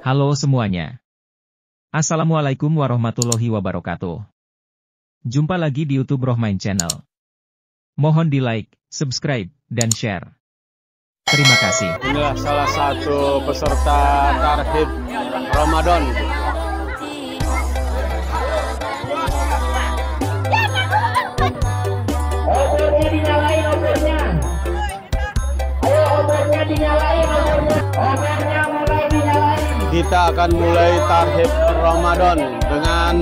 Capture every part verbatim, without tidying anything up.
Halo semuanya. Assalamualaikum warahmatullahi wabarakatuh. Jumpa lagi di YouTube Rohmain Channel. Mohon di like, subscribe, dan share. Terima kasih. Inilah salah satu peserta Tarhib Ramadhan. Opornya dinyalain, opornya. Ayo opornya dinyalain, opornya. Opornya mulai dinyalain. Kita akan mulai Tarhib Ramadhan dengan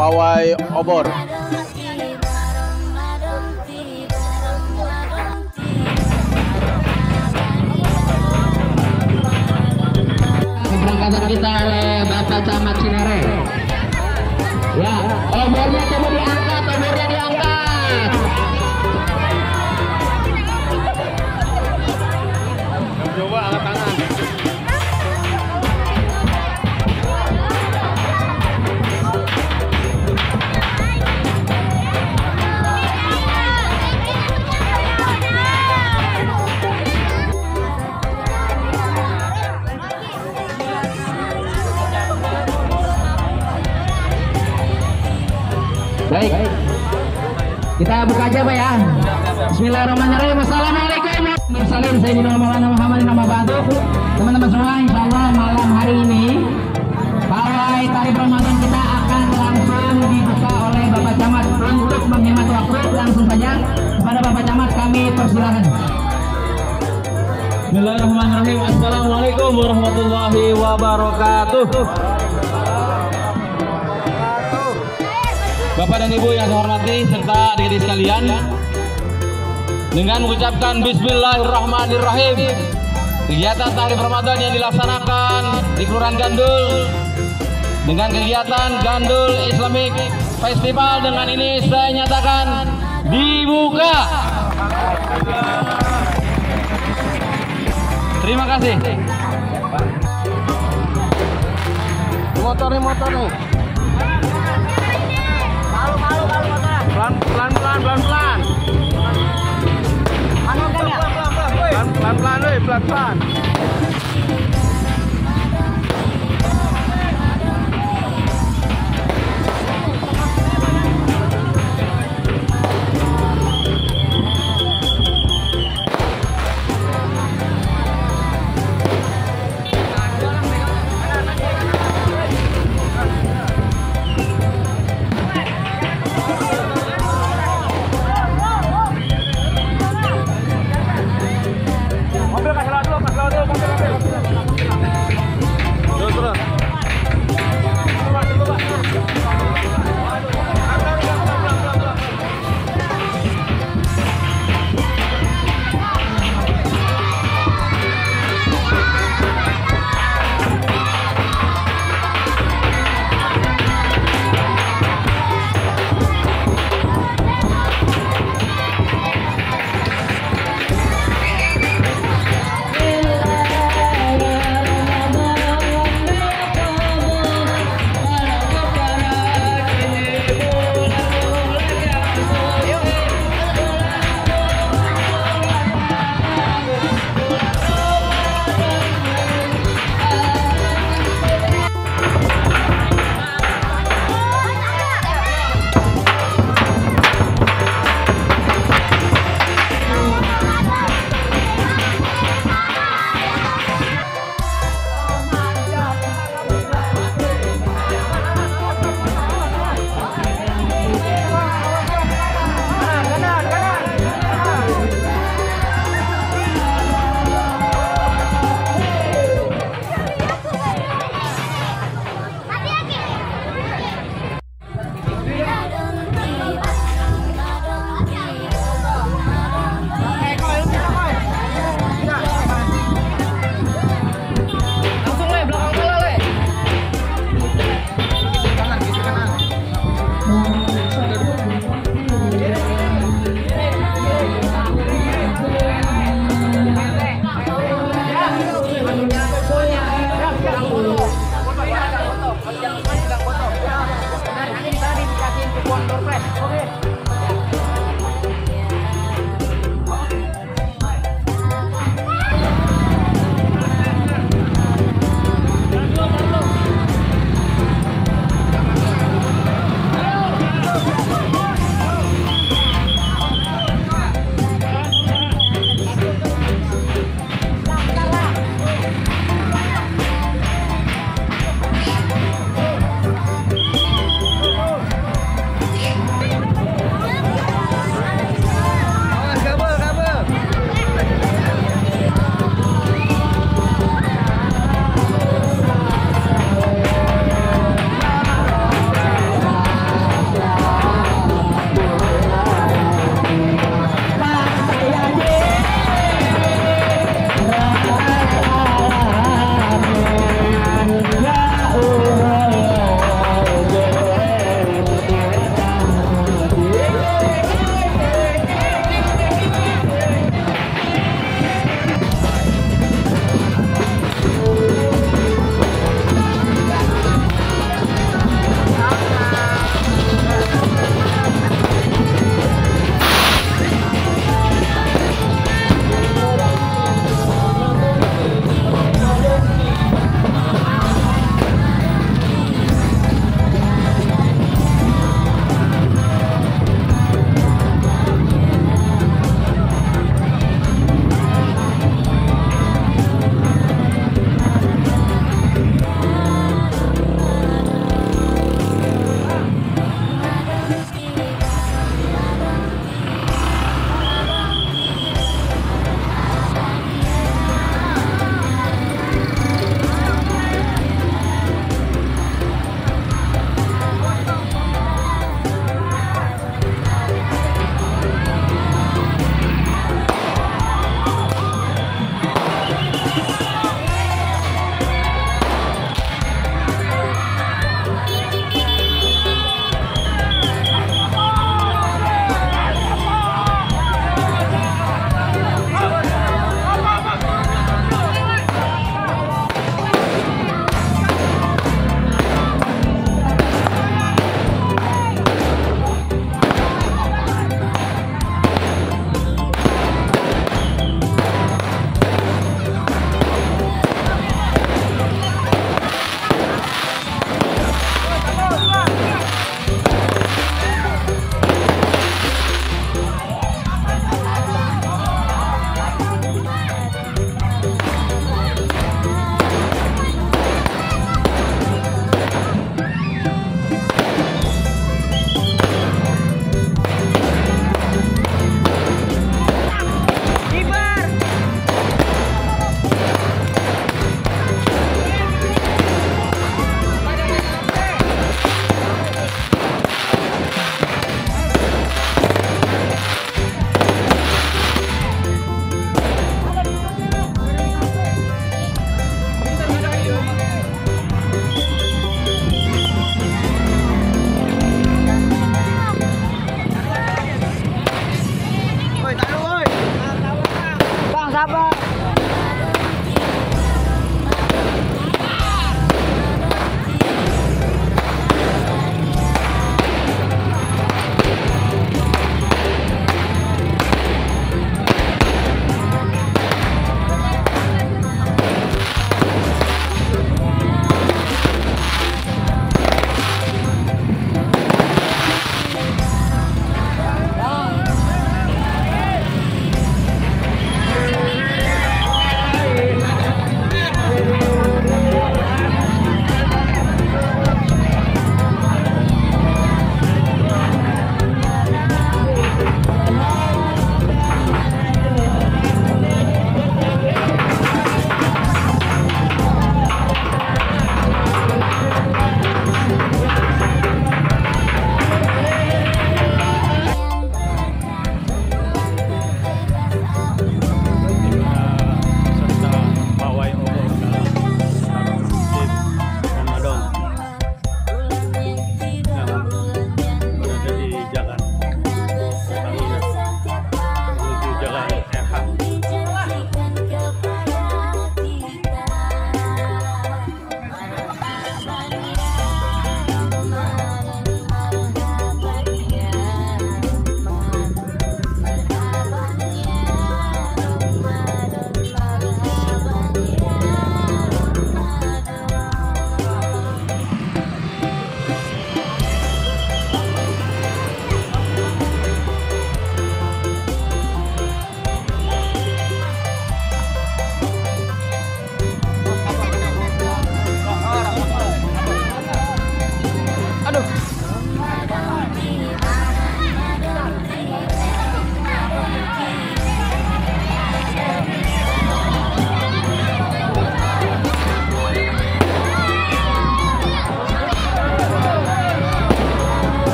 pawai obor. Keberangkatan kita oleh Bapak Camat Cinere. Ya, obornya coba diangkat, obornya diangkat. Coba angkat tangan. Baik, kita buka aja Pak ya. Bismillahirrahmanirrahim. Assalamualaikum. Bersalim saya di nama Muhammad nama Batu. Teman-teman semua, insya Allah malam hari ini pawai Tarhib Ramadhan kita akan langsung dibuka oleh Bapak Camat. Untuk menghemat waktu, langsung saja kepada Bapak Camat kami persilakan. Bismillahirrahmanirrahim. Assalamualaikum warahmatullahi wabarakatuh. Bapak dan Ibu yang saya hormati serta adik-adik sekalian, dengan mengucapkan Bismillahirrahmanirrahim, kegiatan Tarhib Ramadhan yang dilaksanakan di Kelurahan Gandul dengan kegiatan Gandul Islamic Festival, dengan ini saya nyatakan dibuka. Terima kasih. Motor nih, motor nih. Pelan, pelan, pelan, pelan, pelan. Pelan, pelan, pelan, woi, pelan, pelan. Let's go.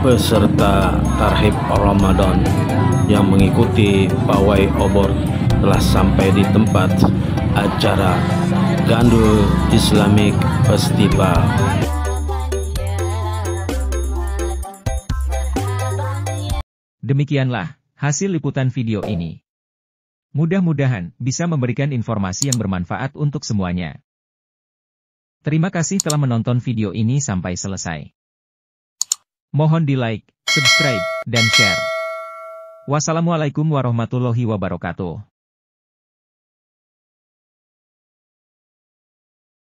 peserta Tarhib Ramadhan yang mengikuti pawai obor telah sampai di tempat acara Gandul Islamic Festival. Demikianlah hasil liputan video ini. Mudah-mudahan bisa memberikan informasi yang bermanfaat untuk semuanya. Terima kasih telah menonton video ini sampai selesai. Mohon di-like, subscribe, dan share. Wassalamualaikum warahmatullahi wabarakatuh.